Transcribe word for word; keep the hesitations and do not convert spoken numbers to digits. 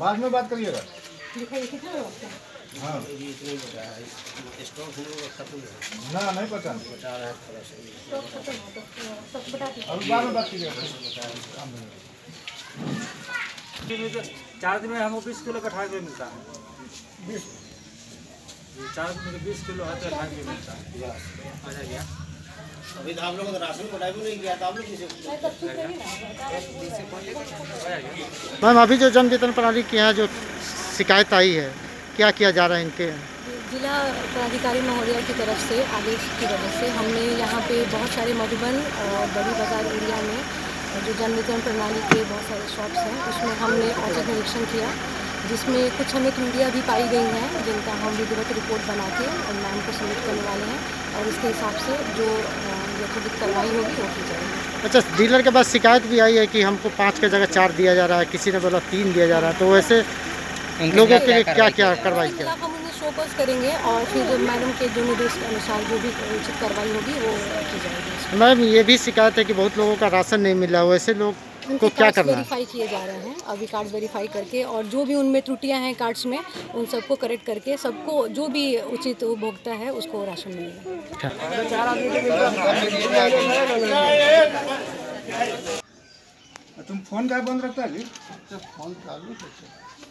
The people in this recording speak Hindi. बाद में बात करिएगा। हाँ ना नहीं पता और बाद में बात कीजिएगा। चार्ज में हमको बीस किलो का अठारह में मिलता है, चार्ज में बीस किलो अठारह में मिलता है। अच्छा गया अभी तो आप लोगों को राशन कोटा भी नहीं गया था, आप लोग किसे। मैम अभी जो जन वितरण प्रणाली की है जो शिकायत आई है क्या किया जा रहा है इनके? जिला पदाधिकारी महोदया की तरफ से आदेश की वजह से हमने यहाँ पे बहुत सारे मधुबन और बड़ी बाजार एरिया में जो जन वितरण प्रणाली के बहुत सारे शॉप्स हैं उसमें हमने औचक निरीक्षण किया, जिसमें कुछ हमें त्रुटियाँ भी पाई गई हैं जिनका हम विधिवत रिपोर्ट बना के और मैम को सबमिट करने वाले हैं और उसके हिसाब से जो यथोचित कार्रवाई होगी वो की जाएगी। अच्छा, डीलर के पास शिकायत भी आई है कि हमको पाँच की जगह चार दिया जा रहा है, किसी ने बोला तीन दिया जा रहा है, तो वैसे लोगों के लिए क्या क्या कार्रवाई करें? हम उन्हें शो कॉज करेंगे और फिर मैडम के जो निर्देश के अनुसार जो भी उचित कार्रवाई होगी वो की जाएगी। मैम ये भी शिकायत है कि बहुत लोगों का राशन नहीं मिला, वैसे लोग को क्या करना है? वेरीफाई किए जा रहे हैं अभी कार्ड वेरीफाई करके और जो भी उनमें त्रुटियां हैं कार्ड्स में उन सबको करेक्ट करके सबको जो भी उचित उपभोक्ता है उसको राशन मिलेगा। तुम फोन क्या बंद रखता है?